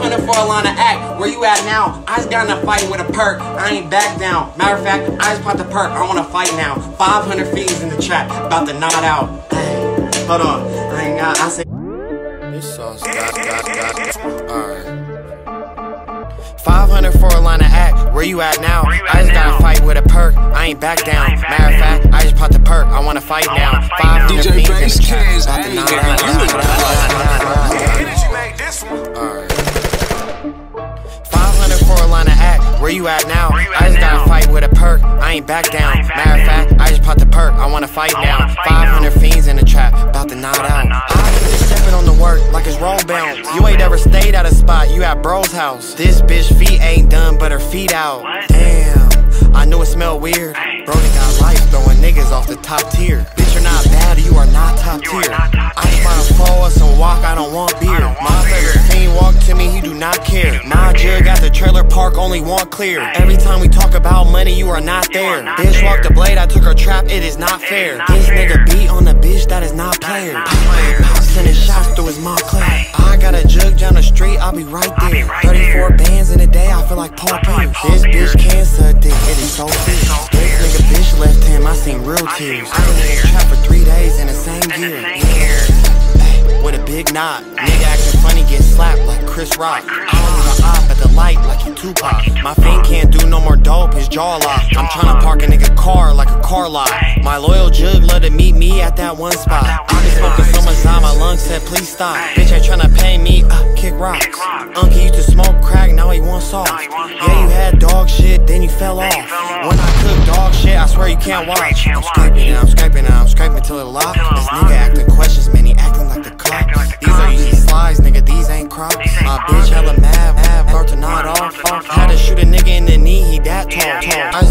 500 for Alana Act. Where you at now? I just got in a fight with a perk. I ain't back down. Matter of fact, I just popped the perk. I wanna fight now. 500 fiends in the trap, about to nod out. Dang. Hold on. I ain't got. I said. This sauce. Alright. 500 for Alana Act. Where you at now? I just got a fight with a perk. I ain't back down. Matter of fact, I just popped the perk. I wanna fight now. 500 fiends in the trap, about to nod out. Alright. 500 for Alana Act. Where you at now? I just got a fight with a perk. I ain't back down. Matter of fact, I just popped the perk. I wanna fight now. 500 fiends in the trap, about to nod out. I just stepping on the work like it's roll bound. You ain't ever stayed at a spot. You at bro's house. This bitch feet ain't done, but her feet out. Damn, I knew it smelled weird. Brody got life throwing niggas off the top tier. Bitch, you're not bad. You are not top tier. I ain't about to follow us and walk. I don't want beer. My favorite fiend walked to me. He do not care. My jug got the trailer park. Only want clear. Every time we talk about money, you are not there. Bitch walked the blade. I took her trap. It is not fair. This nigga beat on the bitch. That is not player. Sending shots through his Montclair. I got a jug down the street. I'll be right there. 34 bands in a day. I feel like Paul Pierce. This bitch can suck dick. It is so bitch. This nigga bitch left him. I seen real tears. I been in the trap for 3 days in the same year. With a big knot. Nigga acting funny, get slapped like Chris Rock. I don't even op at the light like he Tupac. My fiend can't do no more dope, his jaw locked. I'm tryna park a nigga car like a car lot. My loyal jug love to meet me at that one spot. I been smoking so much time, my lungs said please stop. Bitch ain't tryna pay me, kick rocks. Uncle used to smoke crack, now he want soft. Yeah, you had dog shit, then you fell off. When I cook dog shit, I swear you can't watch. I'm scraping now, I'm scraping now, I'm scraping till it locked. This nigga acting questions, man, he acting like the cop. These are easy slides, nigga, these ain't crops. My bitch hella mad, start to nod off. Had to shoot a nigga in the knee, he that tall.